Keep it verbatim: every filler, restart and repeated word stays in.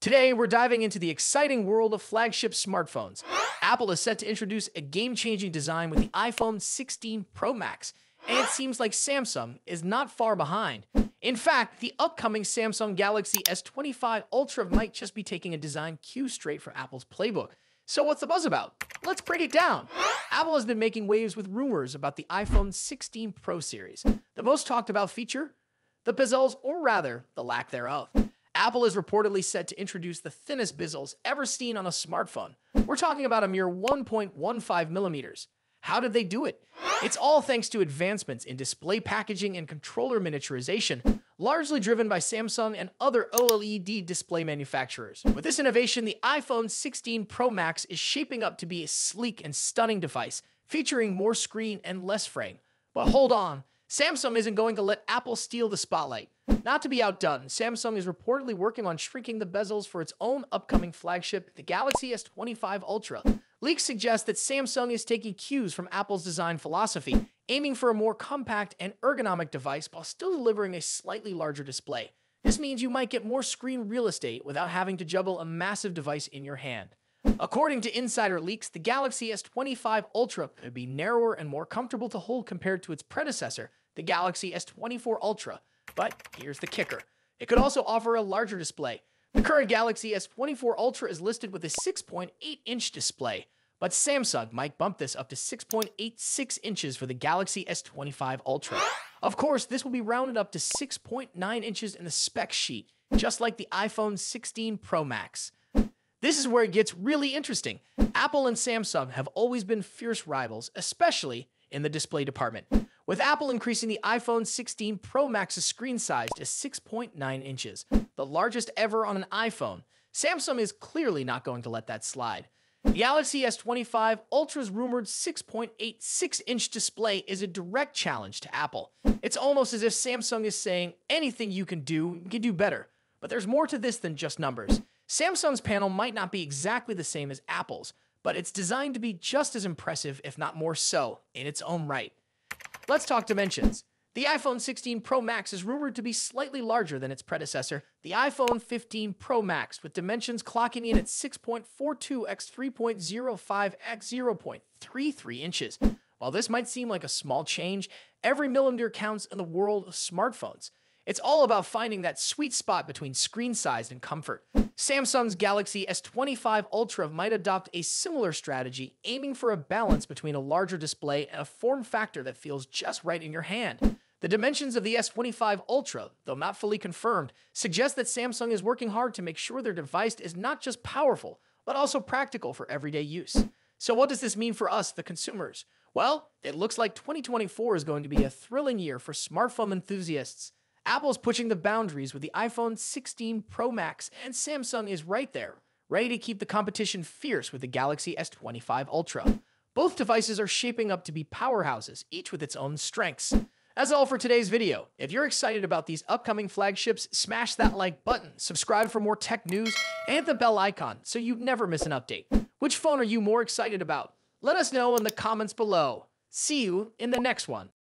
Today, we're diving into the exciting world of flagship smartphones. Apple is set to introduce a game-changing design with the iPhone sixteen Pro Max, and it seems like Samsung is not far behind. In fact, the upcoming Samsung Galaxy S twenty-five Ultra might just be taking a design cue straight from Apple's playbook. So what's the buzz about? Let's break it down. Apple has been making waves with rumors about the iPhone sixteen Pro series. The most talked about feature? The bezels, or rather, the lack thereof. Apple is reportedly set to introduce the thinnest bezels ever seen on a smartphone. We're talking about a mere one point one five millimeters. How did they do it? It's all thanks to advancements in display packaging and controller miniaturization, largely driven by Samsung and other OLED display manufacturers. With this innovation, the iPhone sixteen Pro Max is shaping up to be a sleek and stunning device, featuring more screen and less frame. But hold on, Samsung isn't going to let Apple steal the spotlight. Not to be outdone, Samsung is reportedly working on shrinking the bezels for its own upcoming flagship, the Galaxy S twenty-five Ultra. Leaks suggest that Samsung is taking cues from Apple's design philosophy, aiming for a more compact and ergonomic device while still delivering a slightly larger display. This means you might get more screen real estate without having to juggle a massive device in your hand. According to insider leaks, the Galaxy S twenty-five Ultra would be narrower and more comfortable to hold compared to its predecessor, the Galaxy S twenty-four Ultra. But here's the kicker. It could also offer a larger display. The current Galaxy S twenty-four Ultra is listed with a six point eight inch display, but Samsung might bump this up to six point eight six inches for the Galaxy S twenty-five Ultra. Of course, this will be rounded up to six point nine inches in the spec sheet, just like the iPhone sixteen Pro Max. This is where it gets really interesting. Apple and Samsung have always been fierce rivals, especially in the display department, with Apple increasing the iPhone sixteen Pro Max's screen size to six point nine inches, the largest ever on an iPhone. Samsung is clearly not going to let that slide. The Galaxy S twenty-five Ultra's rumored six point eight six inch display is a direct challenge to Apple. It's almost as if Samsung is saying, anything you can do, you can do better. But there's more to this than just numbers. Samsung's panel might not be exactly the same as Apple's, but it's designed to be just as impressive, if not more so, in its own right. Let's talk dimensions. The iPhone sixteen Pro Max is rumored to be slightly larger than its predecessor, the iPhone fifteen Pro Max, with dimensions clocking in at six point four two by three point oh five by zero point three three inches. While this might seem like a small change, every millimeter counts in the world of smartphones. It's all about finding that sweet spot between screen size and comfort. Samsung's Galaxy S twenty-five Ultra might adopt a similar strategy, aiming for a balance between a larger display and a form factor that feels just right in your hand. The dimensions of the S twenty-five Ultra, though not fully confirmed, suggest that Samsung is working hard to make sure their device is not just powerful, but also practical for everyday use. So what does this mean for us, the consumers? Well, it looks like twenty twenty-four is going to be a thrilling year for smartphone enthusiasts. Apple's pushing the boundaries with the iPhone sixteen Pro Max, and Samsung is right there, ready to keep the competition fierce with the Galaxy S twenty-five Ultra. Both devices are shaping up to be powerhouses, each with its own strengths. That's all for today's video. If you're excited about these upcoming flagships, smash that like button, subscribe for more tech news, and hit the bell icon so you never miss an update. Which phone are you more excited about? Let us know in the comments below. See you in the next one.